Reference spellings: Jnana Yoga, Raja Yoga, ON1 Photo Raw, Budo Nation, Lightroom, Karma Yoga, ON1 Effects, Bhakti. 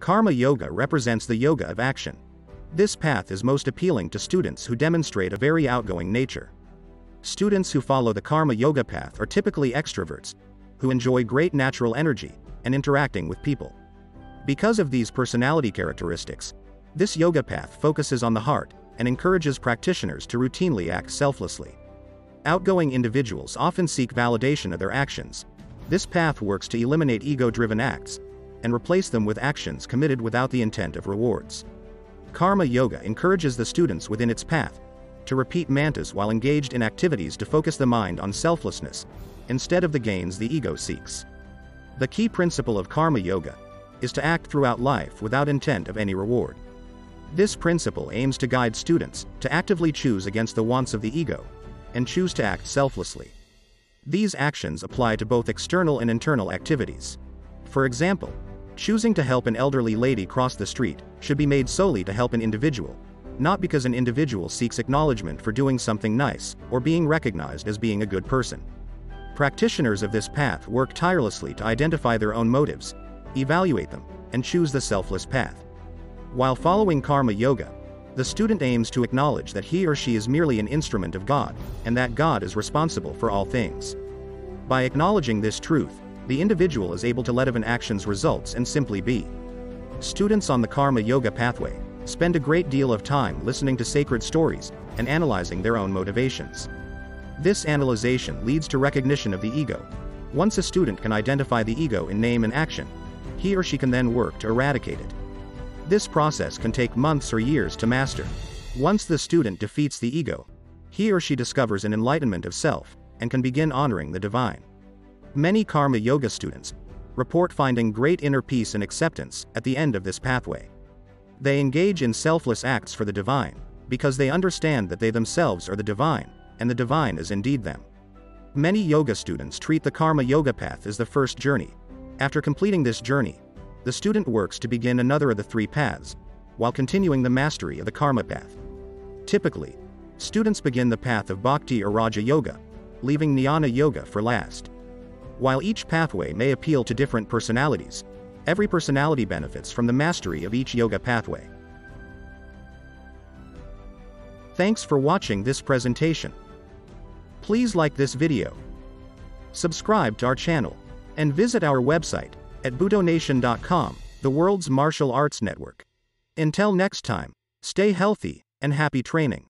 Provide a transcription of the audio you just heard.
Karma Yoga represents the yoga of action. This path is most appealing to students who demonstrate a very outgoing nature. Students who follow the Karma Yoga path are typically extroverts, who enjoy great natural energy and interacting with people. Because of these personality characteristics, this yoga path focuses on the heart and encourages practitioners to routinely act selflessly. Outgoing individuals often seek validation of their actions. This path works to eliminate ego-driven acts and replace them with actions committed without the intent of rewards. Karma Yoga encourages the students within its path to repeat mantras while engaged in activities to focus the mind on selflessness instead of the gains the ego seeks. The key principle of Karma Yoga is to act throughout life without intent of any reward. This principle aims to guide students to actively choose against the wants of the ego and choose to act selflessly. These actions apply to both external and internal activities. For example, choosing to help an elderly lady cross the street should be made solely to help an individual, not because an individual seeks acknowledgement for doing something nice or being recognized as being a good person. Practitioners of this path work tirelessly to identify their own motives, evaluate them, and choose the selfless path. While following Karma Yoga, the student aims to acknowledge that he or she is merely an instrument of God, and that God is responsible for all things. By acknowledging this truth, the individual is able to let of an action's results and simply be. Students on the Karma Yoga pathway spend a great deal of time listening to sacred stories and analyzing their own motivations. This analyzation leads to recognition of the ego. Once a student can identify the ego in name and action, he or she can then work to eradicate it. This process can take months or years to master. Once the student defeats the ego, he or she discovers an enlightenment of self and can begin honoring the divine. Many Karma Yoga students report finding great inner peace and acceptance at the end of this pathway. They engage in selfless acts for the divine because they understand that they themselves are the divine, and the divine is indeed them. Many yoga students treat the Karma Yoga path as the first journey. After completing this journey, the student works to begin another of the three paths, while continuing the mastery of the Karma path. Typically, students begin the path of Bhakti or Raja Yoga, leaving Jnana Yoga for last. While each pathway may appeal to different personalities, every personality benefits from the mastery of each yoga pathway. Thanks for watching this presentation. Please like this video, subscribe to our channel, and visit our website at budonation.com, the world's martial arts network. Until next time, stay healthy and happy training.